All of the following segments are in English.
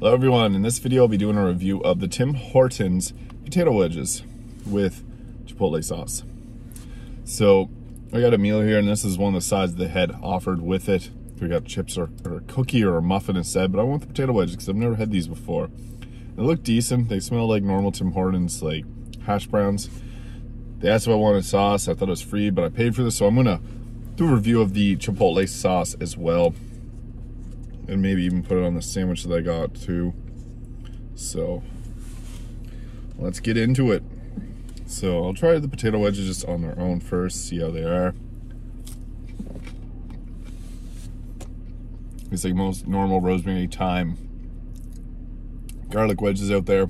Hello everyone, in this video I'll be doing a review of the Tim Hortons potato wedges with chipotle sauce. So I got a meal here and this is one of the sides they had offered with it. We got chips or a cookie or a muffin instead, but I want the potato wedges because I've never had these before. They look decent, they smell like normal Tim Hortons, like hash browns. They asked if I wanted sauce, I thought it was free, but I paid for this, so I'm gonna do a review of the chipotle sauce as well. And maybe even put it on the sandwich that I got too. So let's get into it. So I'll try the potato wedges just on their own first, see how they are. It's like most normal rosemary, thyme, garlic wedges out there,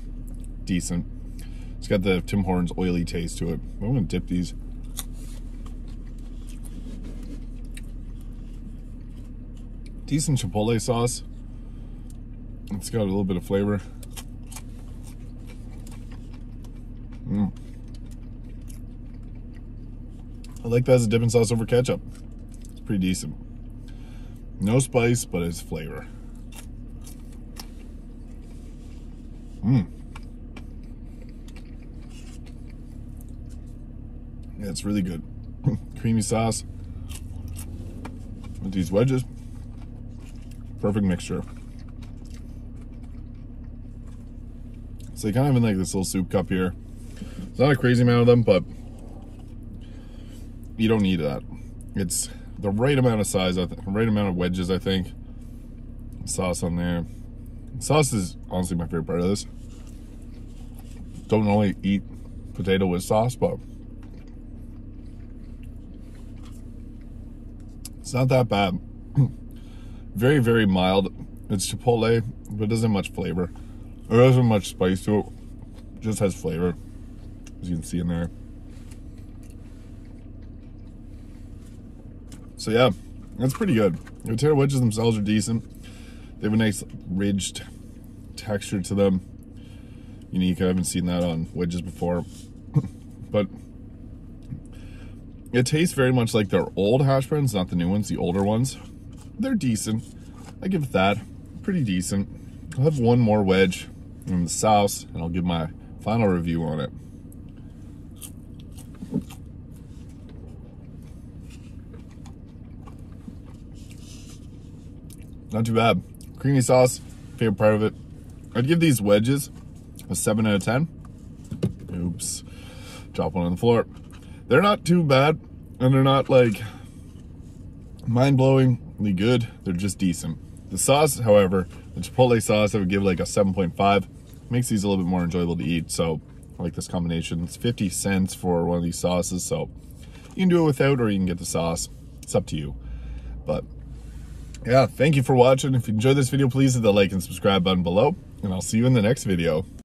decent. It's got the Tim Hortons oily taste to it. I'm gonna dip these. Decent chipotle sauce. It's got a little bit of flavor. I like that as a dipping sauce over ketchup. It's pretty decent. No spice, but it's flavor. Yeah, it's really good. Creamy sauce with these wedges. Perfect mixture. So they kind of have in like this little soup cup here. It's not a crazy amount of them, but you don't need that. It's the right amount of size, I think, the right amount of wedges, I think. Sauce on there. Sauce is honestly my favorite part of this. Don't only eat potato with sauce, but it's not that bad. Very, very mild. It's chipotle, but it doesn't have much flavor. It doesn't have much spice to it. It just has flavor, as you can see in there. So yeah, that's pretty good. The potato wedges themselves are decent. They have a nice ridged texture to them. Unique, I haven't seen that on wedges before. But it tastes very much like their old hash browns, not the new ones, the older ones. They're decent. I give it that. Pretty decent. I'll have one more wedge in the sauce and I'll give my final review on it. Not too bad. Creamy sauce, favorite part of it. I'd give these wedges a 7 out of 10. Oops. Drop one on the floor. They're not too bad and they're not like mind-blowing. Good, they're just decent. The sauce, however, the chipotle sauce, I would give like a 7.5. Makes these a little bit more enjoyable to eat, so I like this combination. It's 50 cents for one of these sauces, so you can do it without or you can get the sauce. It's up to you. But yeah, thank you for watching. If you enjoyed this video, please hit the like and subscribe button below, and I'll see you in the next video.